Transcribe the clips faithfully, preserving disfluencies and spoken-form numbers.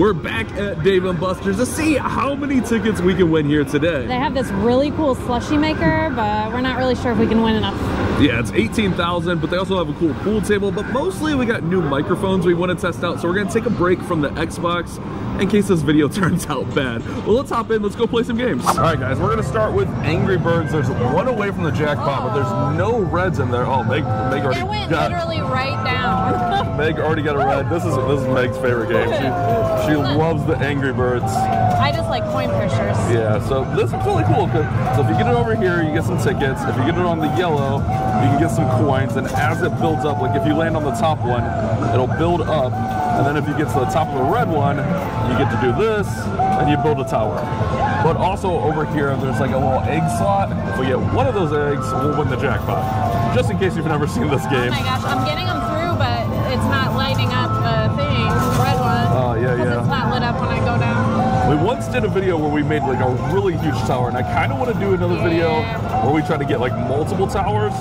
We're back at Dave and Buster's to see how many tickets we can win here today. They have this really cool slushie maker, but we're not really sure if we can win enough. Yeah, it's eighteen thousand, but they also have a cool pool table, but mostly we got new microphones we want to test out, so we're gonna take a break from the Xbox in case this video turns out bad. Well, let's hop in, let's go play some games. All right, guys, we're gonna start with Angry Birds. There's one away from the jackpot, oh. but there's no reds in there. Oh, Meg, Meg already it went got literally right down. Meg already got a red. This is this is Meg's favorite game. She, she loves the Angry Birds. I just like coin pushers. Yeah, so this is really cool. So if you get it over here, you get some tickets. If you get it on the yellow, you can get some coins, and as it builds up, like if you land on the top one, it'll build up, and then if you get to the top of the red one, you get to do this, and you build a tower. But also over here, there's like a little egg slot. If we get one of those eggs, we'll win the jackpot. Just in case you've never seen this game. Oh my gosh, I'm getting them through, but it's not lighting up the thing, the red one. Oh, uh, yeah, because yeah. It's not lit up when I go down. We once did a video where we made like a really huge tower, and I kind of want to do another yeah. video where we try to get like multiple towers,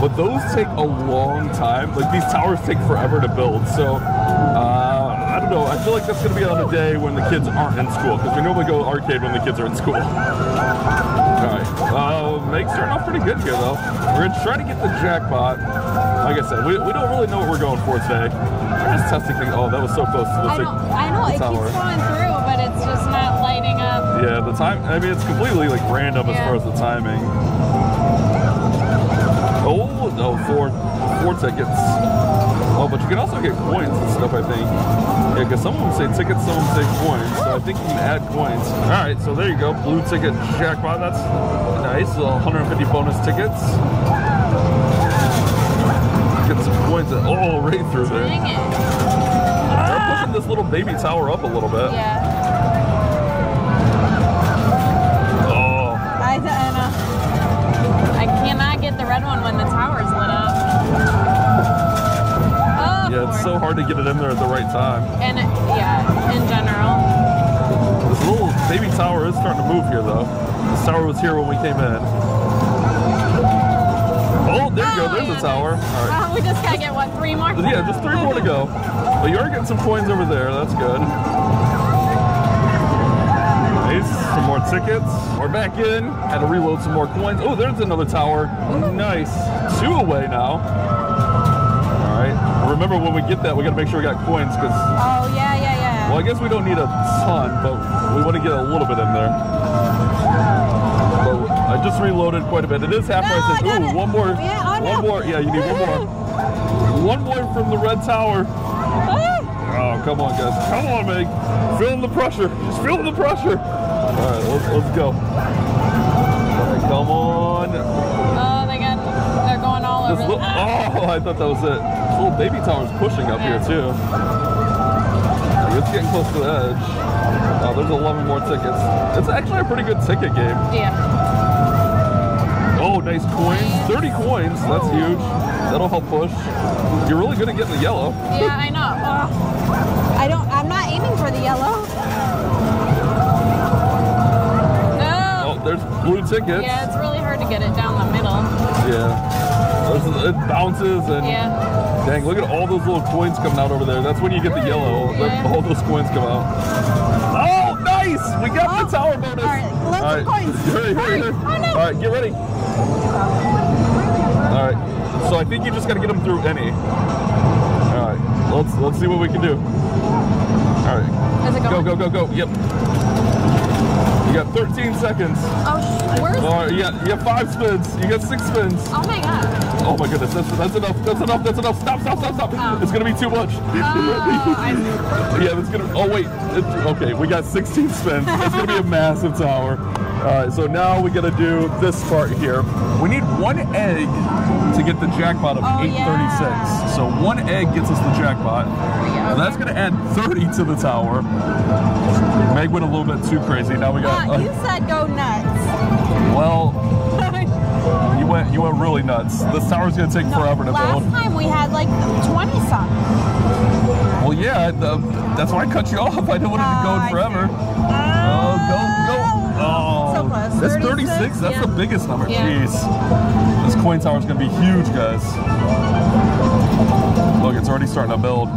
but those take a long time. Like these towers take forever to build, so uh, I don't know. I feel like that's going to be on a day when the kids aren't in school, because we normally go to the arcade when the kids are in school. All right, uh, Meg's starting off pretty good here though. We're going to try to get the jackpot. Like I said, we, we don't really know what we're going for today. We're just testing things. Oh, that was so close to the I know, I know. It tower. keeps going through, but it's just not lighting up. Yeah, the time, I mean, it's completely like random yeah. as far as the timing. Oh, no, four, four tickets. Oh, but you can also get coins and stuff, I think. Yeah, because some of them say tickets, some of them say coins. So I think you can add coins. All right, so there you go. Blue ticket jackpot. That's nice. So one hundred fifty bonus tickets. Get some coins. That, oh, right through there. Dang it. They're pushing this little baby tower up a little bit. Yeah. Red one when the tower's lit up. Oh, yeah, it's so hard to get it in there at the right time. And it, yeah, in general. This little baby tower is starting to move here though. This tower was here when we came in. Oh, there you oh, go. There's yeah, a tower. Nice. All right. Uh, we just gotta get what three more. Yeah, just three more to go. But well, you are getting some coins over there. That's good. Some more tickets. We're back in. Had to reload some more coins. Oh, there's another tower. Nice. Two away now. All right. Remember, when we get that, we got to make sure we got coins. Cause, oh, yeah, yeah, yeah. Well, I guess we don't need a ton, but we want to get a little bit in there. So I just reloaded quite a bit. It is halfway. No, Ooh, it. one more. Yeah, oh, one no. more. Yeah, you need one more. One more from the red tower. Oh, come on, guys. Come on, Meg. Feeling the pressure. Just feeling the pressure. All right, let's, let's go. All right, come on. Oh, they got, they're going all this over. Little, oh, I thought that was it. This little baby tower's pushing up yeah. here, too. It's getting close to the edge. Oh, there's eleven more tickets. It's actually a pretty good ticket game. Yeah. Oh, nice coins. thirty coins. That's huge. That'll help push. You're really good at getting the yellow. Yeah, I know. Uh, I don't. I'm not aiming for the yellow. There's blue tickets. Yeah, it's really hard to get it down the middle. Yeah. There's, it bounces and yeah. dang, look at all those little coins coming out over there. That's when you get the yellow. Yeah. All those coins come out. Oh, nice! We got oh. the tower bonus. All right, lots all right. of coins. Hurry, hurry, hurry. Oh, no. All right, get ready. All right, so I think you just got to get them through any. All right, let's, let's see what we can do. All right. How's it going? Go, go, go, go. Yep. You got thirteen seconds. Oh, where's All right, you got, you got five spins. You got six spins. Oh my god. Oh my goodness, that's, that's enough. That's enough. That's enough. Stop, stop, stop, stop. Oh. It's going to be too much. Oh, yeah, it's going to. Oh, wait. It, okay, we got sixteen spins. It's going to be a massive tower. All right, so now we got to do this part here. We need one egg to get the jackpot of oh, eight thirty-six. Yeah. So one egg gets us the jackpot. Yeah, okay. That's going to add thirty to the tower. Meg went a little bit too crazy. Now we got. Uh, you said go nuts. Well, you went you went really nuts. This tower's gonna take no, forever to last build. Last time we had like twenty something. Well, yeah, the, that's why I cut you off. I didn't want it to go uh, forever. Oh, go go. Oh, so close. That's thirty-six. thirty-six that's yeah. the biggest number. Yeah. Jeez, this coin tower's gonna be huge, guys. Look, it's already starting to build.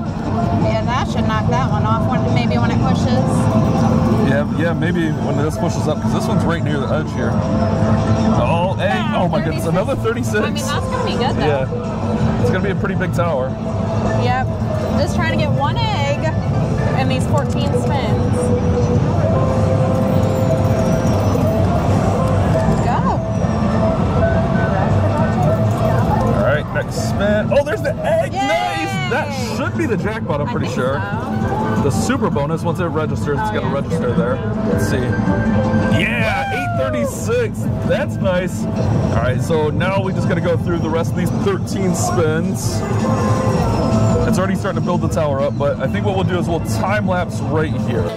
Yeah, that should knock that one off. When, maybe when it pushes Yeah, maybe when this pushes up, because this one's right near the edge here. Oh, hey, yeah, oh my goodness, another thirty-six. I mean, that's going to be good, though. Yeah, it's going to be a pretty big tower. Yep, just trying to get one egg in these fourteen spins. Next spin. Oh, there's the egg. Yay! Nice. That should be the jackpot, I'm pretty sure. So. The super bonus, once it registers, oh, it's got to yeah, register there. Let's see. Yeah, eight thirty-six. That's nice. All right, so now we just got to go through the rest of these thirteen spins. It's already starting to build the tower up, but I think what we'll do is we'll time lapse right here.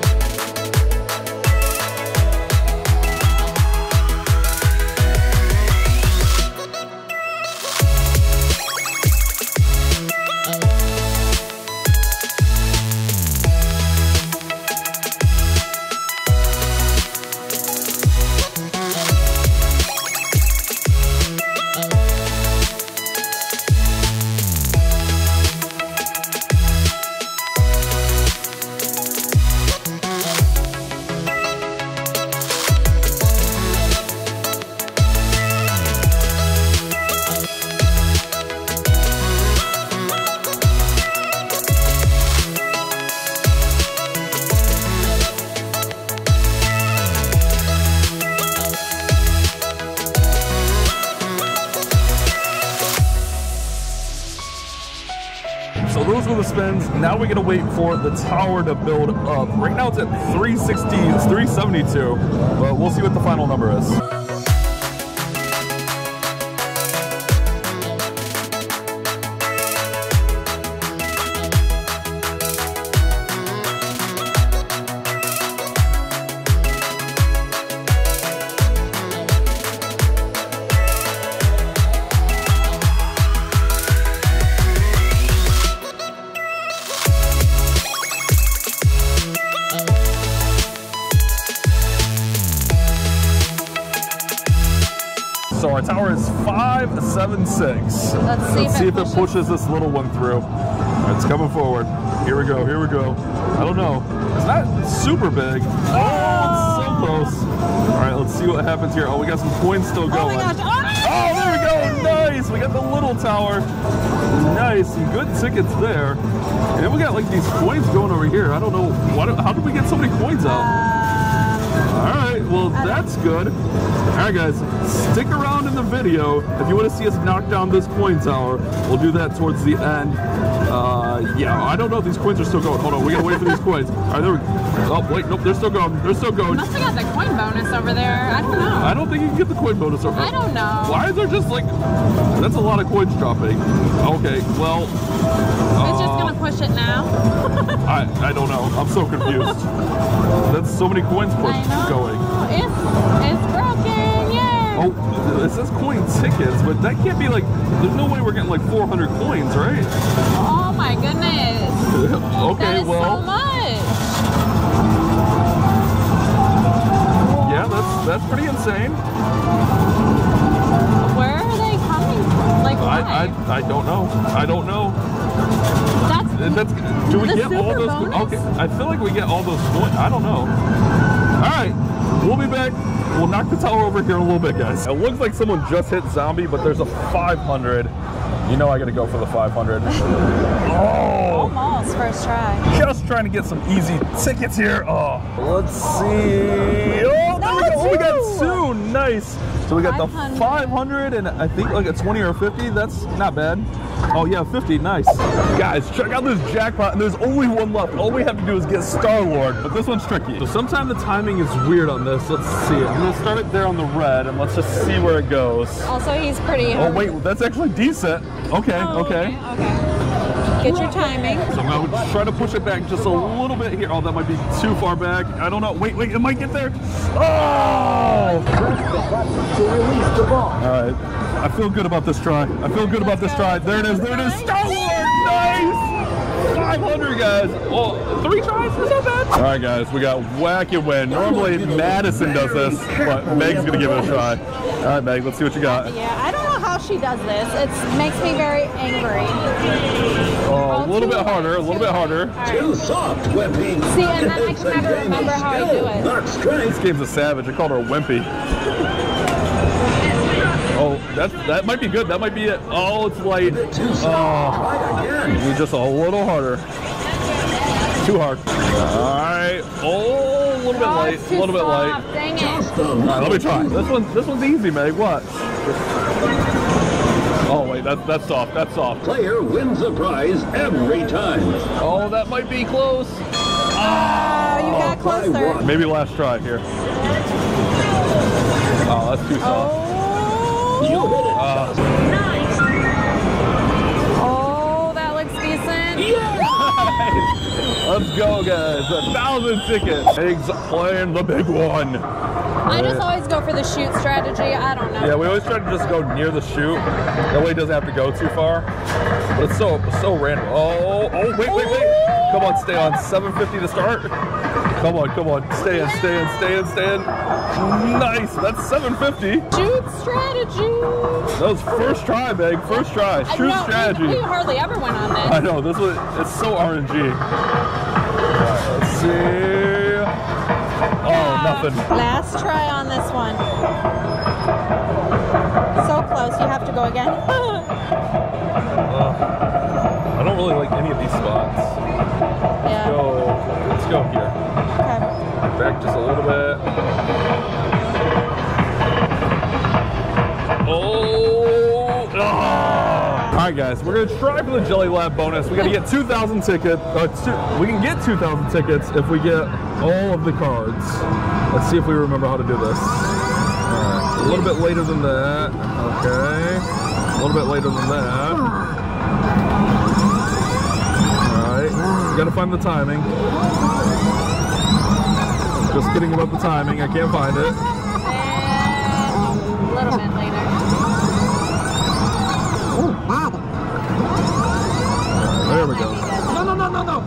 Now we gotta wait for the tower to build up. Right now it's at three sixteen, it's three seventy-two, but we'll see what the final number is. So our tower is five seven six. Let's see, Let's see if, it if it pushes this little one through. It's coming forward. Here we go, here we go. I don't know. It's not super big. Oh, it's so close. All right, let's see what happens here. Oh, we got some coins still going. Oh, my gosh. Oh, there we go. Nice. We got the little tower. Nice. Some good tickets there. And then we got like these coins going over here. I don't know. What, how did we get so many coins out? Uh, All right. Well, that's good. Alright guys, stick around in the video if you want to see us knock down this coin tower. We'll do that towards the end. Uh, yeah, I don't know if these coins are still going. Hold on, we gotta wait for these coins. Alright, there we go. Oh, wait, nope, they're still going. They're still going. Must have got the coin bonus over there. I don't know. I don't think you can get the coin bonus over there. I don't know. Why is there just like... That's a lot of coins dropping. Okay, well... Uh, it's just gonna push it now. I, I don't know. I'm so confused. That's so many coins pushed going. It's, it's broken, yay! Oh, it says coin tickets, but that can't be like, there's no way we're getting like four hundred coins, right? Oh my goodness. Okay, that is well. so much. Yeah, that's, that's pretty insane. Where are they coming from? Like, why? I, I, I don't know. I don't know. That's, do we get all those? Bonus? Okay, I feel like we get all those coins. I don't know. All right, we'll be back. We'll knock the tower over here in a little bit, guys. It looks like someone just hit Zombie, but there's a five hundred. You know I gotta go for the five hundred. Oh! Almost first try. Just trying to get some easy tickets here. Oh, let's see. Oh, there we go. Oh, we got two. Nice. So we got five hundred. The five hundred and I think like a twenty or fifty. That's not bad. Oh yeah, fifty, nice. Guys, check out this jackpot, and there's only one left. All we have to do is get Star Wars, but this one's tricky. So sometimes the timing is weird on this. Let's see it. I'm gonna start it there on the red, and let's just see where it goes. Also, he's pretty. Oh wait, that's actually decent. Okay, oh, okay. Okay, okay. Get your timing. So I'm gonna try to push it back just a little bit here. Oh, that might be too far back. I don't know, wait, wait, it might get there. Oh! Press the button to release the ball. All right. I feel good about this try. I feel good about this try. There it is. There it is. Star Wars. Nice. five hundred, guys. Well, three tries. Is that bad? All right, guys. We got whack and win. Normally, Madison does this, but Meg's going to give it a try. All right, Meg. Let's see what you got. Yeah, I don't know how how she does this. It makes me very angry. Oh, a little bit harder, a little bit harder. Right. Too soft, wimpy. See, and then I can never remember how I do it. Not strength. This game's a savage. I called her a wimpy. Oh, that that might be good. That might be it. Oh, it's light. Oh, just a little harder. Too hard. All right. Oh. A little bit oh, light, a little bit soft. light. Dang it. All right, let me try. This one, this one's easy, Meg. What? Oh wait, that's that's soft. That's soft. Player wins the prize every time. Oh, that might be close. Oh, oh you got closer. Maybe last try here. Oh, that's too soft. Oh. You hit it. Uh, nice. Oh, that looks decent. Yeah. Let's go, guys. A thousand tickets. Eggs playing the big one. I just always go for the shoot strategy. I don't know. Yeah, we always try to just go near the shoot. That way it doesn't have to go too far. But it's so so random. Oh, oh, wait, wait, wait. Come on, stay on. seven fifty to start. Come on, come on. Stay in, stay in, stay in, stay in. Nice. That's seven fifty. Shoot strategy. That was first try, Meg. First try. Shoot know, strategy. We hardly ever went on this. I know. This was, it's so R N G. All right, let's see. Oh, yeah. Nothing. Last try on this one. So close. You have to go again. uh, I don't really like any of these spots. Yeah. So, let's go here. Okay. Back just a little bit. Oh! Ah. All right, guys, we're gonna try for the Jelly Lab bonus. We gotta get two thousand tickets. Uh, two, we can get two thousand tickets if we get all of the cards. Let's see if we remember how to do this. Right. A little bit later than that. Okay. A little bit later than that. Gotta find the timing. Just kidding about the timing. I can't find it. And a little bit later. Oh, wow. There we go. No, no, no, no, no. Oh.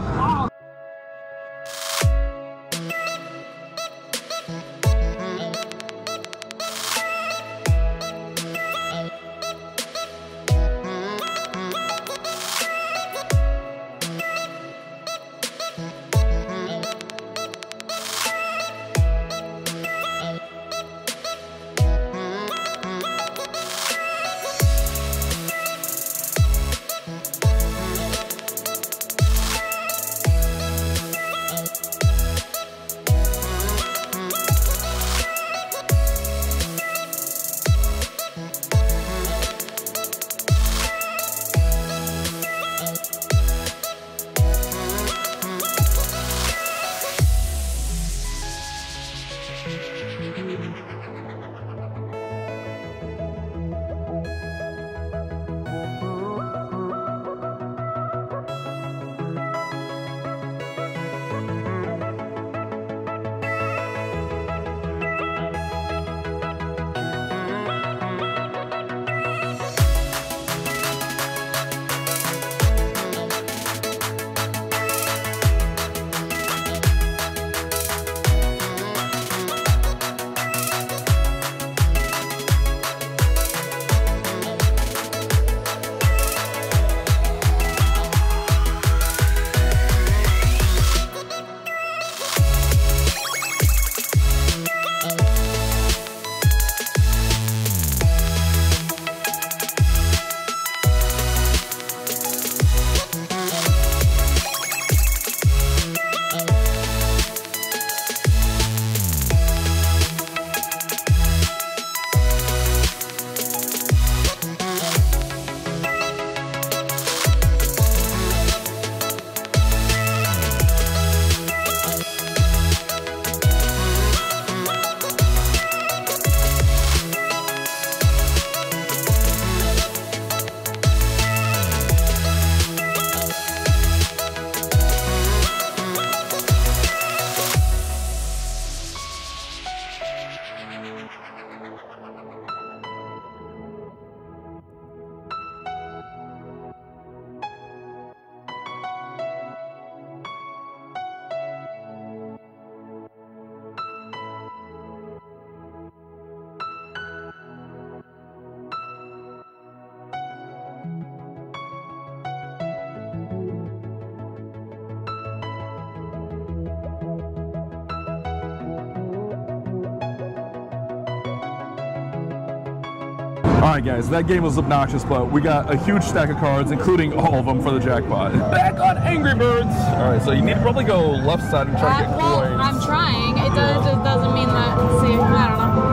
Alright guys, that game was obnoxious, but we got a huge stack of cards, including all of them for the jackpot. Back on Angry Birds! Alright, so you need to probably go left side and try uh, to get well, coins. I'm trying. It, does, it just doesn't mean that, see, I don't know.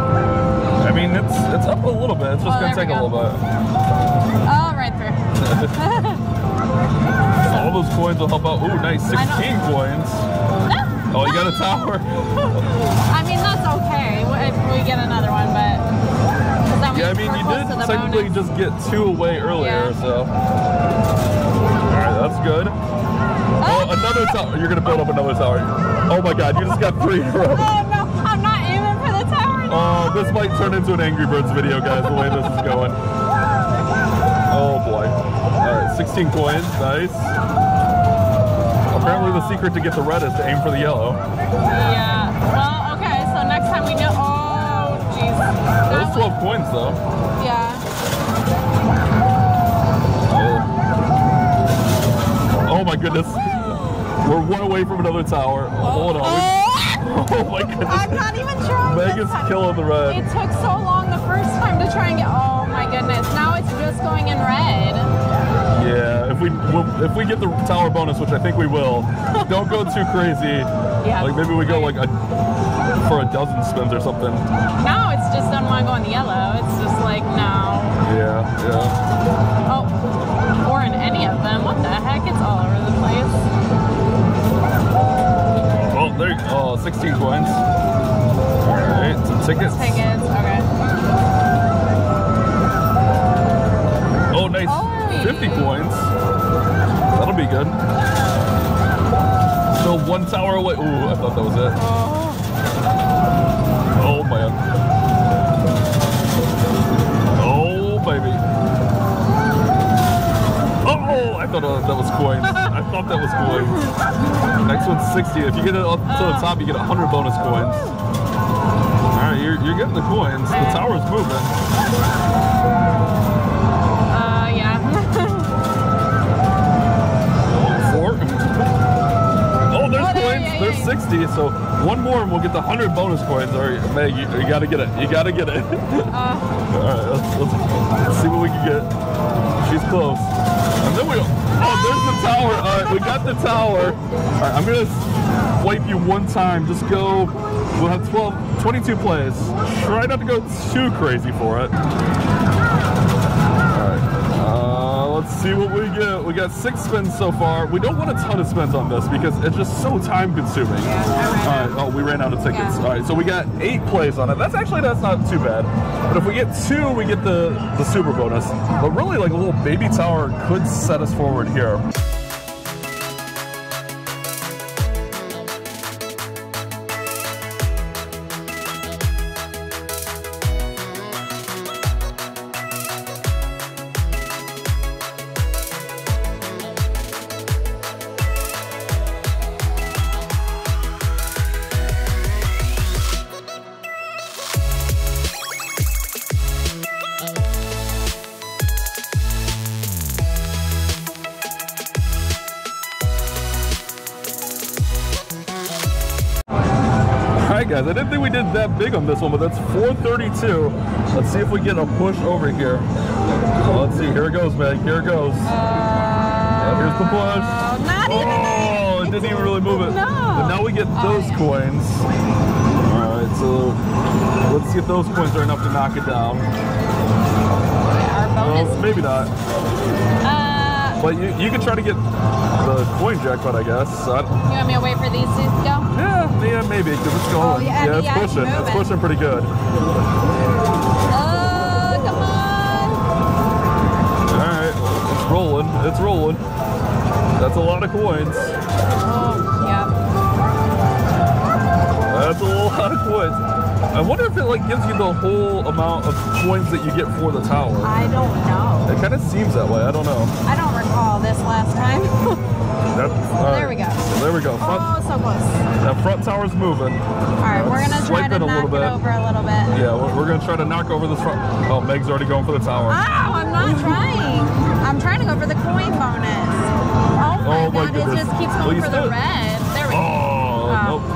I mean, it's it's up a little bit. It's just oh, going to take go. a little bit. Oh, right there. All those coins will help out. Ooh, nice. sixteen coins. Oh, you got a tower. I mean, that's okay if we get another one, but... Yeah, I mean, you did technically bonus. just get two away earlier, yeah. so. Alright, that's good. Oh, oh another tower. You're going to build up another tower. Oh my god, you just got three in a row. Oh no, I'm not aiming for the tower now. Oh, uh, this might turn into an Angry Birds video, guys, the way this is going. Oh boy. Alright, sixteen coins, nice. Apparently the secret to get the red is to aim for the yellow. Yeah, well, okay, so next time we know. Those twelve coins, though. Yeah. Oh, oh my goodness. We're one away from another tower. Oh. Hold on. Oh. oh my goodness. I'm not even trying. Megan's killing the red. It took so long the first time to try and get. Oh my goodness. Now it's just going in red. Yeah. If we if we get the tower bonus, which I think we will, don't go too crazy. Yeah. Like maybe we go like a. for a dozen spins or something. No, it's just I don't want to go on the yellow. It's just like, no. Yeah, yeah. Oh, or in any of them. What the heck? It's all over the place. Oh, there you go. Oh, sixteen coins. All right, some tickets. Tickets, okay. Oh, nice. Oh, fifty coins. That'll be good. So one tower away. Ooh, I thought that was it. Oh. Oh man. Oh baby. Oh, I thought that was coins. I thought that was coins. Next one's sixty. If you get it up to the top, you get one hundred bonus coins. All right, you're, you're getting the coins. The tower's moving. Uh, yeah. Four. Oh, there's coins. There's sixty. So. One more and we'll get the one hundred bonus coins. All right, Meg, you, you gotta get it. You gotta get it. Uh, All right, let's, let's, let's see what we can get. She's close. And then we go. Oh, there's the tower. All right, we got the tower. All right, I'm gonna wipe you one time. Just go. We'll have twelve, twenty-two plays. Try not to go too crazy for it. All right, uh, let's see what we get. We got six spins so far. We don't want a ton of spins on this because it's just so time consuming. Yeah, Alright, oh, we ran out of tickets. Yeah. Alright, so we got eight plays on it. That's actually, that's not too bad. But if we get two, we get the, the super bonus. But really, like a little baby tower could set us forward here. Guys, I didn't think we did that big on this one, but that's four thirty-two. Let's see if we get a push over here. Well, let's see. Here it goes, man. Here it goes. Uh, Here's the push. Not oh, even. It didn't even really move it. No. But now we get those oh, yeah. coins. All right, so let's see if those coins are enough to knock it down. Our bonus. Uh, maybe not. Uh, but you, you can try to get the coin jackpot, I guess. I you want me to wait for these two to go? Yeah, yeah, maybe, because it's going. Oh, yeah, yeah, it's yeah, pushing. It's, it's pushing pretty good. Oh, come on. All right, it's rolling. It's rolling. That's a lot of coins. Oh, yeah. That's a lot of coins. I wonder if it like gives you the whole amount of coins that you get for the tower. I don't know. It kind of seems that way. I don't know. I don't recall this last time. That's, uh, there we go. So there we go. Front, oh, so close. That front tower's moving. All right, Let's we're gonna try to knock it over a little bit. Yeah, we're, we're gonna try to knock over this front. Oh, Meg's already going for the tower. Oh, I'm not trying. I'm trying to go for the coin bonus. Oh my, oh, my god, goodness. It just keeps going Please for the it. red. There we go. Oh, oh. Nope.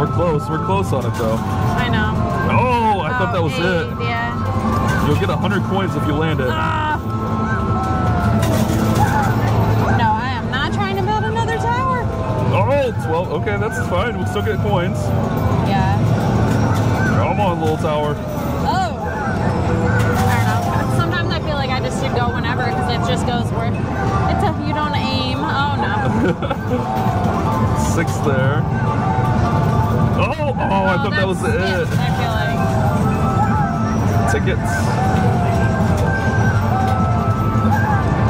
We're close. We're close on it, though. I know. Oh, I oh, thought that was eight. it. Yeah. You'll get a hundred coins if you land it. Uh, no, I am not trying to build another tower. Alright, well, okay, that's fine. We'll still get coins. Yeah. Come on, little tower. Oh. I don't know. Sometimes I feel like I just should go whenever because it just goes where it's if you don't aim. Oh, no. Six there. Oh, oh, oh I thought that was it. Yes, I feel like. Tickets.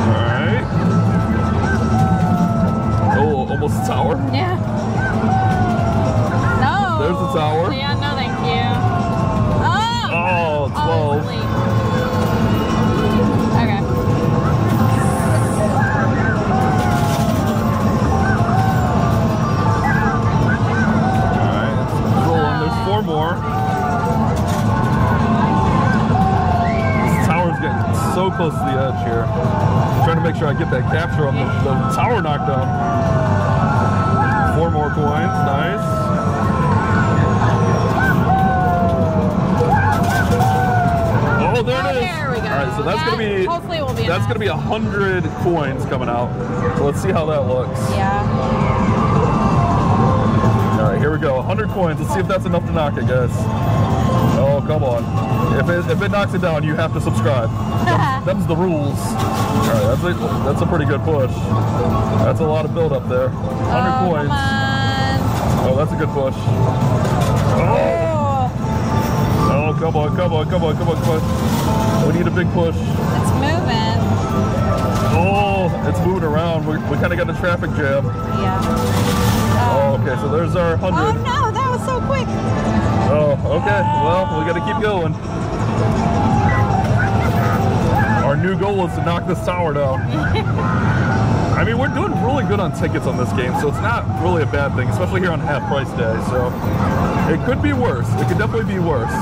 Alright. Oh, almost a tower. Yeah. No. There's the tower. Yeah, no thank you. Oh! Oh, twelve. Oh, okay. Alright. Roll on. There's four more. So close to the edge here. I'm trying to make sure I get that capture on the, the tower knockdown. Four more coins, nice. Oh, there oh, it is. There we go. All right, so that's that, gonna be. Hopefully, will be. That's enough. Gonna be a hundred coins coming out. So let's see how that looks. Yeah. All right, here we go. A hundred coins. Let's see if that's enough to knock it, guys. Oh, come on. If it, if it knocks it down, you have to subscribe. Them's, them's the rules. All right, that's a, that's a pretty good push. That's a lot of build up there. one hundred coins. Oh, oh, that's a good push. Oh. Oh, come on, come on, come on, come on, come on. We need a big push. It's moving. Oh, it's moving around. We, we kind of got the traffic jam. Yeah. Oh, oh okay, so there's our one hundred. Oh, no, that was so quick. Oh, okay. Well, we got to keep going. Our new goal is to knock this tower down. I mean, we're doing really good on tickets on this game, so it's not really a bad thing, especially here on half price day. So it could be worse. It could definitely be worse.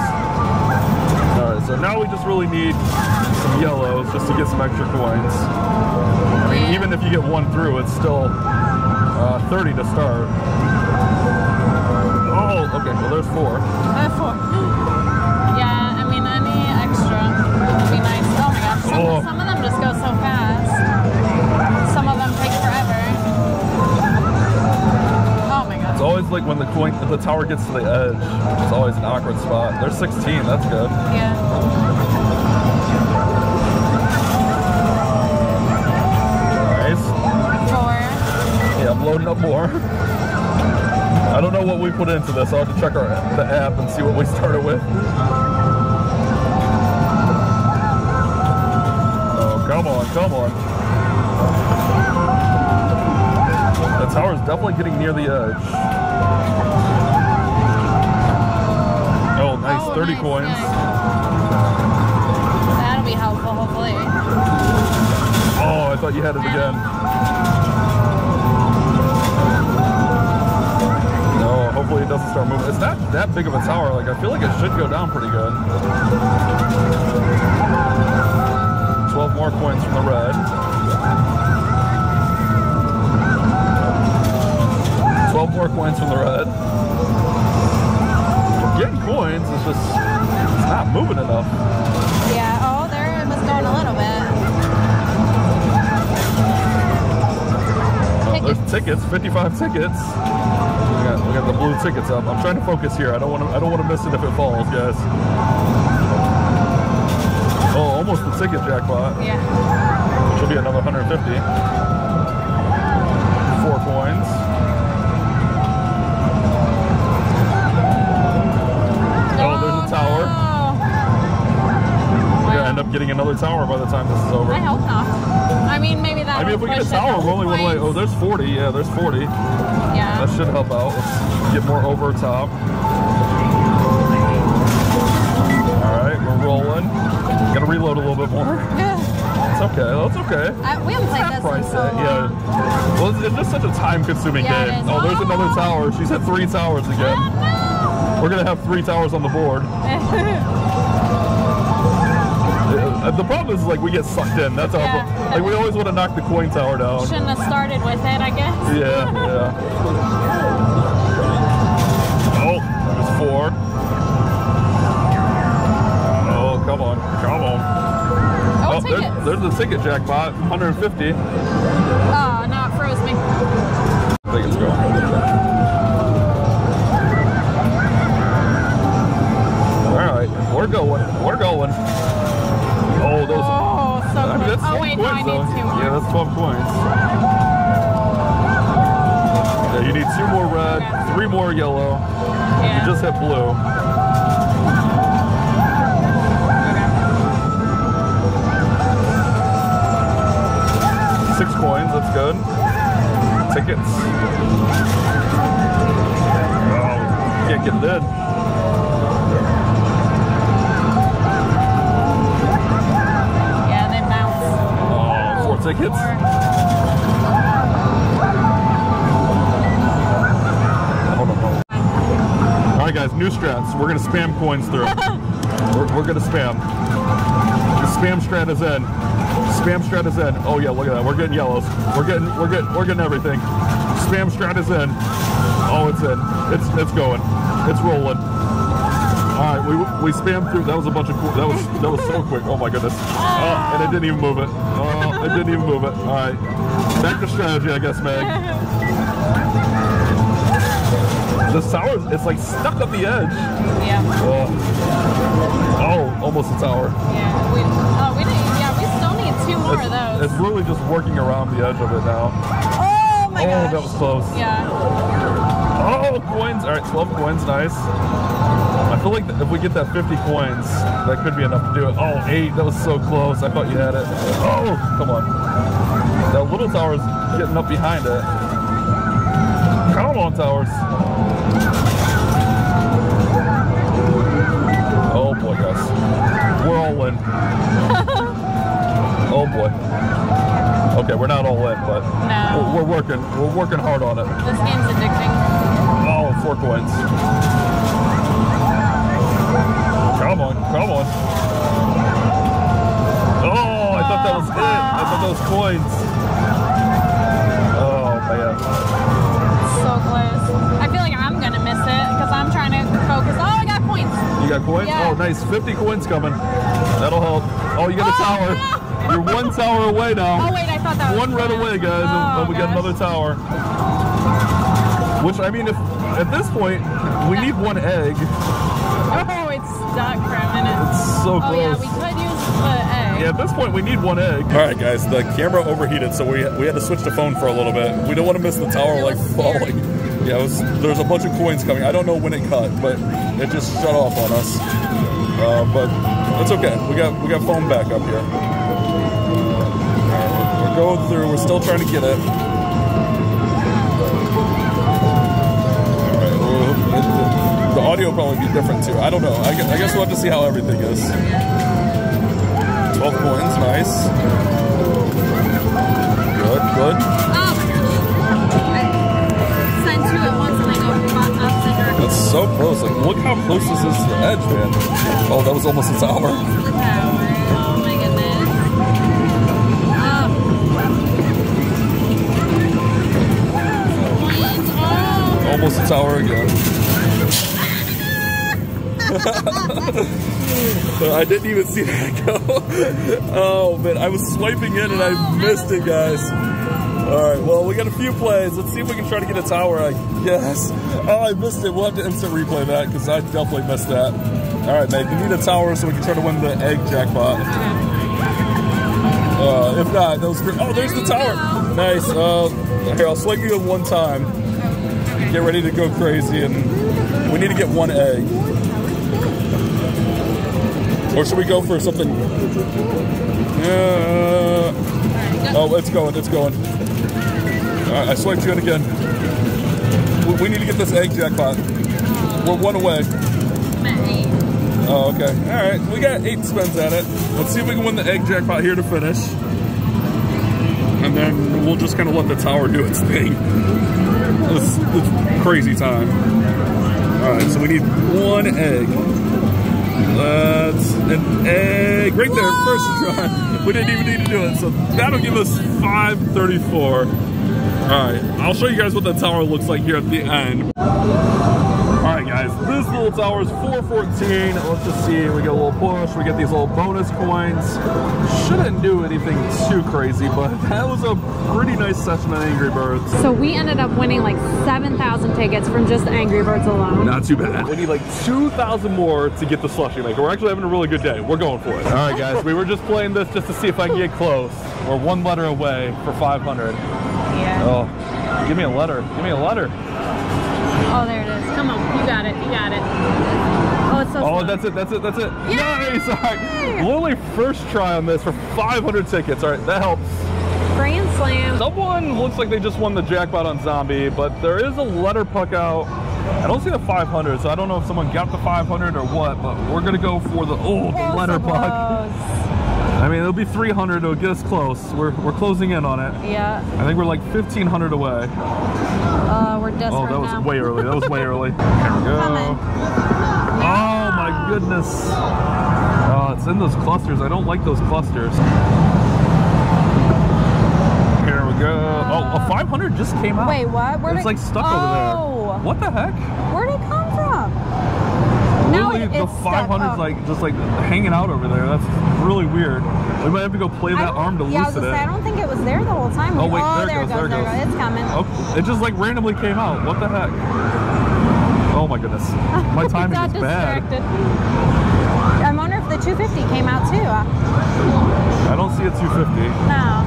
All right, so now we just really need some yellows just to get some extra coins. I mean, even if you get one through, it's still uh, thirty to start. Oh, okay, well there's four. Uh, four. Yeah, I mean, any extra would be nice. Oh my gosh, some, oh. some of them just go so fast. Some of them take forever. Oh my gosh. It's always like when the coin, the tower gets to the edge, it's always an awkward spot. There's sixteen, that's good. Yeah. Nice. Four. Yeah, I'm loading up more. I don't know what we put into this. I'll have to check our the app and see what we started with. Oh, come on, come on. The tower's definitely getting near the edge. Oh, nice, oh, thirty nice, coins. Nice. That'll be helpful, hopefully. Oh, I thought you had it again. Hopefully it doesn't start moving. It's not that big of a tower. Like, I feel like it should go down pretty good. twelve more coins from the red. twelve more coins from the red. Getting coins is just it's not moving enough. Yeah, oh, there it was going a little bit. Oh, there's tickets, fifty-five tickets. We got, we got the blue tickets up. I'm trying to focus here. I don't want to. I don't want to miss it if it falls, guys. Oh, almost the ticket jackpot. Yeah. Which will be another one hundred fifty. Four coins. No, oh, there's a tower. No. We're gonna end up getting another tower by the time this is over. I hope not. I mean, maybe that. I mean, if we get a tower, we're only one way. Oh, there's forty. Yeah, there's forty. Yeah. That should help out. Let's get more over top. Alright, we're rolling. Gotta reload a little bit more. It's okay, that's okay. Uh, we haven't played this one so long. Yeah. Well, it's, it's just such a time-consuming yeah, game. Oh, there's oh. another tower. She's had three towers again. Oh, no. We're gonna have three towers on the board. The problem is, like, we get sucked in. That's our yeah, problem. Like, we always want to knock the coin tower down. Shouldn't have started with it, I guess. Yeah, yeah. Oh, there's four. Oh, come on. Come on. the ticket jackpot, one hundred fifty. Oh, uh, no, it froze me. I think it's going. We're going. We're going. Oh, those. Oh, so I mean, that's oh, wait, no, I need though. two more. Yeah, that's twelve points. Yeah, you need two more red, okay. three more yellow. Yeah. You just hit blue. Okay. Six coins. That's good. Tickets. Oh, can't get it in. Tickets. Alright guys, new strats. We're going to spam coins through. we're we're going to spam. The spam strat is in. Spam strat is in. Oh yeah, look at that. We're getting yellows. We're getting we're getting we're getting everything. Spam strat is in. Oh, it's in. It's it's going. It's rolling. Alright, we we spammed through. That was a bunch of cool. That was that was so quick. Oh my goodness. Oh, and it didn't even move it. Oh, I didn't even move it. Alright. Back to strategy, I guess, Meg. The sour, it's like stuck up the edge. Yeah. Oh, oh almost a tower. Yeah. We, oh, we, didn't, yeah, we still need two more it's, of those. It's really just working around the edge of it now. Oh, my god. Oh, gosh. That was close. Yeah. Oh, coins. Alright, twelve coins. Nice. I feel like if we get that fifty coins, that could be enough to do it. Oh, eight. That was so close. I thought you had it. Oh, come on. That little tower's getting up behind it. Come on, towers. Oh, boy, guys. We're all in. Oh, boy. Okay, we're not all in, but no. we're, we're working. We're working hard on it. This game's addicting. Oh, four coins. Come on, come on. Oh, I thought that was it. I thought those coins. Oh, man. So close. I feel like I'm going to miss it because I'm trying to focus. Oh, I got coins. You got coins? Yeah. Oh, nice. fifty coins coming. That'll help. Oh, you got oh, a tower. Yeah. You're one tower away now. Oh, wait, I thought that was One right bad. away, guys, oh, and we gosh. got another tower. Which, I mean, if at this point, we yeah. need one egg. Not for a minute. It's so close. Oh yeah, we could use the egg. Yeah, at this point we need one egg. Alright guys, the camera overheated, so we we had to switch the phone for a little bit. We didn't want to miss the tower it like falling. Scary. Yeah, it was, there was a bunch of coins coming. I don't know when it cut, but it just shut off on us. Uh, but it's okay. We got we got phone back up here. We're going through, we're still trying to get it. The audio will probably be different too. I don't know. I guess, I guess we'll have to see how everything is. twelve coins, nice. Good, good. Oh! Send two at once and I go up. That's so close. Like, look how close this is to the edge, man. Oh, that was almost a tower. Oh my goodness. Oh. Almost a tower again. I didn't even see that go. Oh man, I was swiping in and I missed it, guys. Alright, well, we got a few plays. Let's see if we can try to get a tower, I guess. Oh, I missed it. We'll have to instant replay that because I definitely missed that. Alright, mate, we need a tower so we can try to win the egg jackpot. Uh, if not, those. Oh, there's the tower. Nice. Uh, here, I'll swipe you in one time. Get ready to go crazy, and we need to get one egg. Or should we go for something? Yeah. Oh, it's going, it's going. Alright, I swiped you in again. We, we need to get this egg jackpot. We're one away. Oh, okay. Alright, we got eight spins at it. Let's see if we can win the egg jackpot here to finish. And then we'll just kind of let the tower do its thing. It's, it's crazy time. Alright, so we need one egg. That's an egg right there, first try. We didn't even need to do it, so that'll give us five thirty-four. All right, I'll show you guys what the tower looks like here at the end. All right, guys, this little total, it's hours four fourteen. Let's just see, we get a little push, we get these little bonus coins. Shouldn't do anything too crazy, but that was a pretty nice session on Angry Birds. So we ended up winning like seven thousand tickets from just Angry Birds alone. Not too bad. We need like two thousand more to get the slushy maker. We're actually having a really good day. We're going for it. All right, guys, we were just playing this just to see if I can get close. We're one letter away for five hundred. Yeah. Oh, give me a letter. Give me a letter. Oh, there it is. Come on. You got it. You got it. Oh, it's so Oh, slow. That's it. That's it. That's it. Yay! Nice. All right. Literally first try on this for five hundred tickets. All right. That helps. Grand Slam. Someone looks like they just won the jackpot on Zombie, but there is a letter puck out. I don't see the five hundred, so I don't know if someone got the five hundred or what, but we're going to go for the, oh, the letter puck. I mean, it'll be three hundred. It'll get us close. We're, we're closing in on it. Yeah. I think we're like fifteen hundred away. Uh, we're desperate now. Oh, that was now. way early. That was way early. Here we go. Yeah. Oh, my goodness. Oh, it's in those clusters. I don't like those clusters. Here we go. Uh, oh, a five hundred just came out. Wait, what? Where'd it's it, like stuck oh. over there. What the heck? Where'd it come from? Literally, now it, the five hundred's like, just like hanging out over there. That's really weird. We might have to go play that arm to yeah, loosen it. Say, I don't think it was there the whole time. Oh, wait, oh, there, there it goes, there it goes. There it goes. It's coming. Oh, it just like randomly came out. What the heck? Oh my goodness. My timing is distracted. bad. I wonder if the two fifty came out too. I don't see a two fifty. No.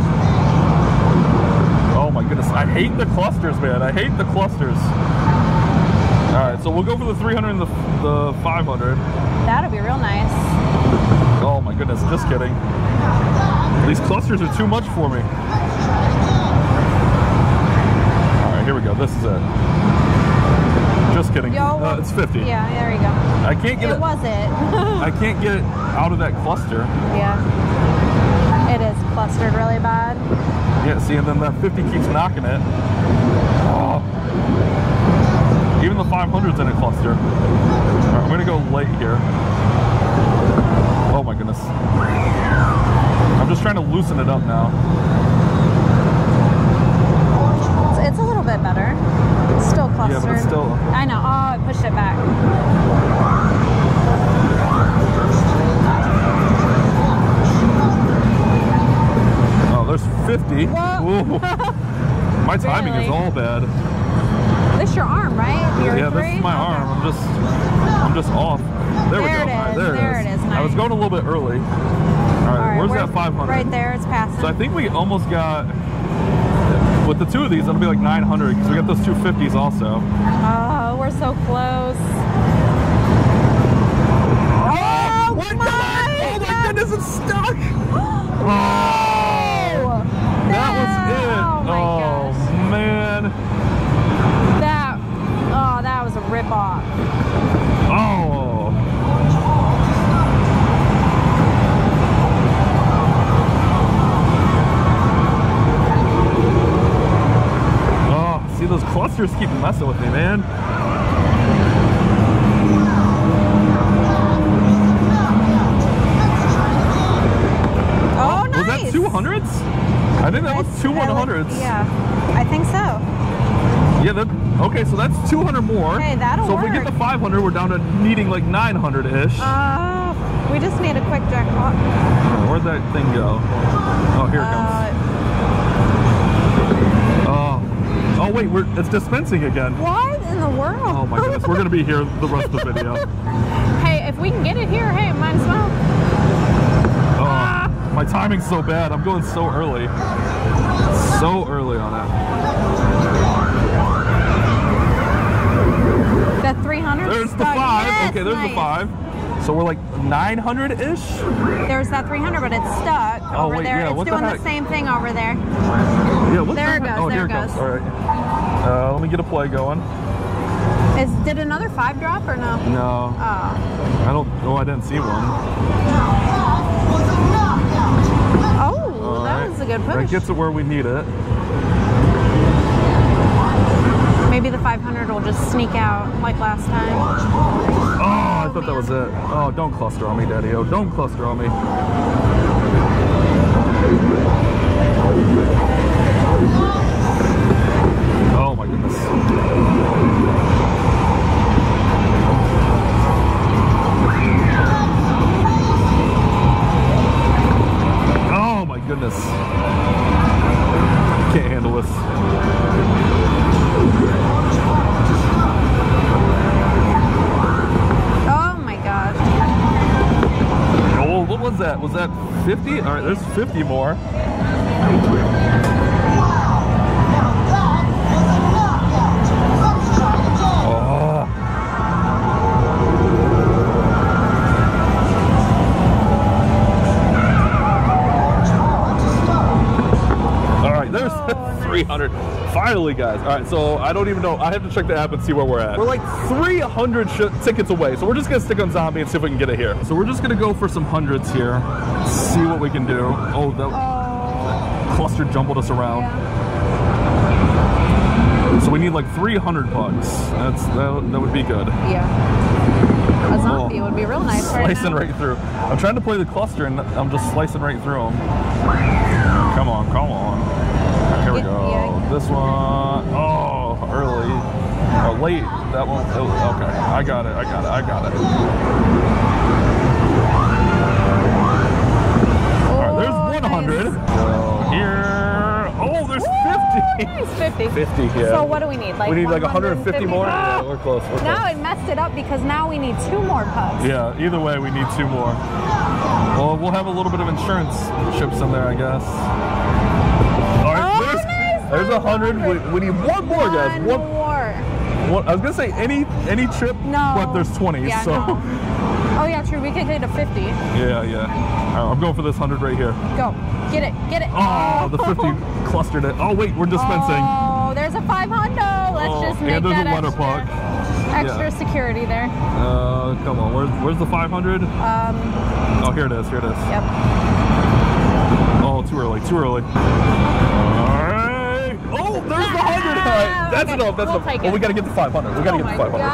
Oh my goodness. I hate the clusters, man. I hate the clusters. All right, so we'll go for the three hundred and the, the five hundred. That'll be real nice. Oh my goodness, just kidding. These clusters are too much for me. Alright, here we go. This is it. Just kidding. Yo, uh, it's fifty. Yeah, there we go. I can't get it. It was it. I can't get it out of that cluster. Yeah. It is clustered really bad. Yeah, see, and then that fifty keeps knocking it. Oh. Even the five hundred's in a cluster. Alright, I'm going to go late here. Oh my goodness. I'm just trying to loosen it up now. It's a little bit better. It's still clustered. Yeah, but it's still... I know. Oh, I pushed it back. Oh, there's fifty. My timing really? is all bad. This your arm, right? Your yeah, three? This is my okay. arm. I'm just, I'm just off. There, there we go. It right, there, there it is. It is. Nice. I was going a little bit early. All right, All right where's that five hundred? Right there, it's passing. So I think we almost got, with the two of these, it'll be like nine hundred because we got those two fifties also. Oh, we're so close. Oh, oh my, my Oh my goodness, it's stuck! Oh! That, that was it! Oh, my oh gosh. man. That, oh, that was a rip-off. Oh! See, those clusters keep messing with me, man. Oh, nice. Was that two hundreds? I think that nice. was two one hundreds. Yeah, I think so. Yeah, that, okay, so that's two hundred more. Hey, that'll so work. So if we get the five hundred, we're down to needing like nine hundred ish. Uh, we just need a quick jackpot. Where'd that thing go? Oh, here it uh, comes. Oh wait, we're, it's dispensing again. What in the world? Oh my goodness, we're gonna be here the rest of the video. Hey, if we can get it here, hey, might as well. Oh, ah. My timing's so bad. I'm going so early. So early on it. That three hundred? There's the five. Yes, okay, there's nice. the five. So we're like nine hundred-ish? There's that three hundred, but it's stuck oh, over wait, there. Yeah, it's doing the, the same thing over there. Yeah, what there the it goes, oh, there it goes. goes. All right. Uh, let me get a play going. Is, did another five drop or no? No. Oh. I don't know. Oh, I didn't see one. Oh, All that right. was a good push. That gets it where we need it. Maybe the five hundred will just sneak out like last time. Oh, I thought oh, that was it. Oh, don't cluster on me, Daddy-O. Don't cluster on me. Oh my goodness. that? Was that fifty? All right, there's fifty more. three hundred. Finally, guys. All right, so I don't even know. I have to check the app and see where we're at. We're like three hundred sh tickets away, so we're just going to stick on Zombie and see if we can get it here. So we're just going to go for some hundreds here, see what we can do. Oh, that, that cluster jumbled us around. Yeah. So we need like three hundred bucks. That's, that, that would be good. Yeah. A Zombie oh, would be real nice. Slicing right, right through. I'm trying to play the cluster, and I'm just slicing right through them. Come on, come on. Here we go. This one. Oh, early. Oh, late. That one. Oh, okay. I got it. I got it. I got it. All right, there's one hundred. Go here. Oh, there's fifty. There's fifty. fifty, yeah. So what do we need? Like we need like one hundred fifty more? Ah! Yeah, we're close. We're now close. It messed it up because now we need two more pups. Yeah, either way, we need two more. Well, we'll have a little bit of insurance chips in there, I guess. There's a hundred. We, we need one more, one guys. One more. One, I was gonna say any any trip, no. But there's twenty. Yeah, so. No. Oh yeah, true. We could hit a fifty. Yeah, yeah. All right, I'm going for this hundred right here. Go, get it, get it. Oh, the fifty clustered it. Oh wait, we're dispensing. Oh, there's a five hundo. Let's oh, just make and there's that a letter extra, puck. extra yeah. security there. Uh, come on. Where's where's the five hundred? Um. Oh, here it is. Here it is. Yep. Oh, too early. Too early. Uh, There's the hundred. Right. That's okay. enough. That's we'll enough. Well, we gotta get the five hundred. We gotta oh get the five hundred.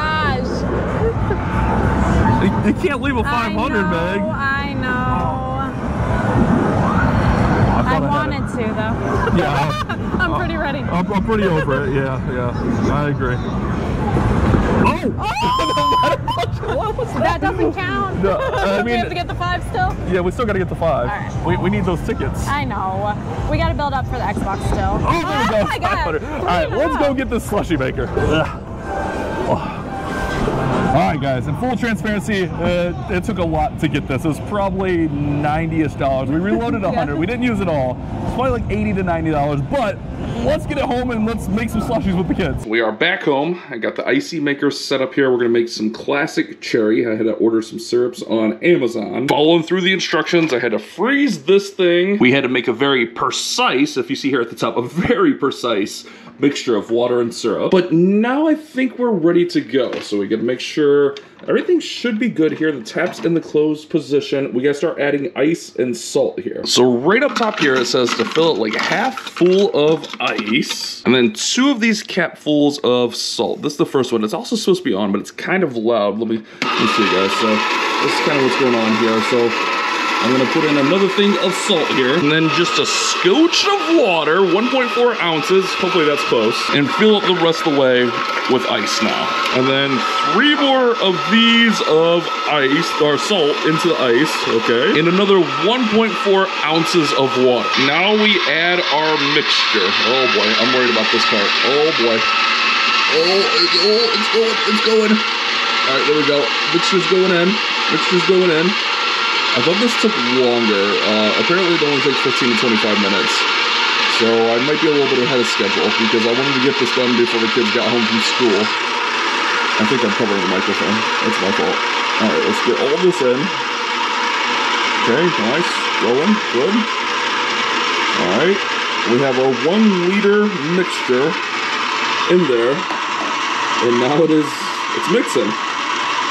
Gosh. You can't leave a five hundred, Meg. I know. I, I wanted to, though. Yeah. I'm, I'm pretty ready. I'm, I'm pretty over it. Yeah, yeah. I agree. Oh! Oh! What was that? That doesn't count. No, I mean, we have to get the five still? Yeah, we still got to get the five. All right. We, we need those tickets. I know. We got to build up for the Xbox still. Oh, there we go. Oh my God. All right, let's go get this slushy maker. Oh. All right, guys, in full transparency, uh, it took a lot to get this. It was probably ninety-ish dollars. We reloaded one hundred. Yeah. We didn't use it all. It's probably like eighty to ninety dollars, but let's get it home and let's make some slushies with the kids. We are back home. I got the Icee maker set up here. We're gonna make some classic cherry. I had to order some syrups on Amazon. Following through the instructions, I had to freeze this thing. We had to make a very precise, if you see here at the top, a very precise mixture of water and syrup. But now I think we're ready to go. So we gotta make sure everything should be good here. The tap's in the closed position. We gotta start adding ice and salt here. So right up top here, it says to fill it like half full of ice, and then two of these capfuls of salt. This is the first one. It's also supposed to be on, but it's kind of loud. Let me, let me see, guys. So this is kind of what's going on here. So I'm gonna put in another thing of salt here, and then just a scotch of water, one point four ounces, hopefully that's close, and fill up the rest of the way with ice now. And then three more of these of ice, or salt, into the ice, okay? And another one point four ounces of water. Now we add our mixture. Oh boy, I'm worried about this part. Oh boy. Oh, oh it's going, it's going. All right, there we go. Mixture's going in, mixture's going in. I thought this took longer. Uh, apparently it only takes fifteen to twenty-five minutes. So I might be a little bit ahead of schedule because I wanted to get this done before the kids got home from school. I think I'm covering the microphone. That's my fault. All right, let's get all this in. Okay, nice. Going, good. All right. We have our one liter mixture in there. And now it is, it's mixing.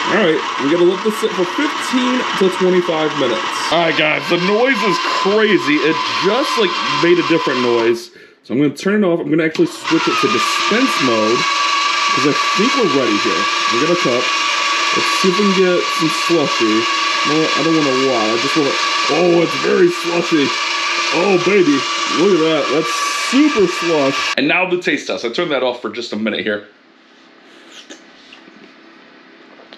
All right, we gotta let this sit for fifteen to twenty-five minutes. All right, guys, the noise is crazy. It just like made a different noise. So I'm gonna turn it off. I'm gonna actually switch it to dispense mode because I think we're ready here. We got a cup. Let's see if we can get some slushy. No, I don't want a lot. I just want to. Oh, it's very slushy. Oh baby, look at that. That's super slush. And now the taste test. I turned that off for just a minute here.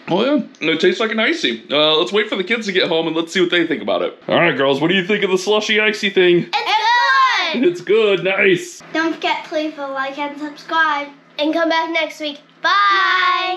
Oh yeah, and it tastes like an Icee. Uh, let's wait for the kids to get home and let's see what they think about it. All right, girls, what do you think of the slushy Icee thing? It's good! It's good, nice. Don't forget to leave a like and subscribe and come back next week. Bye! Bye.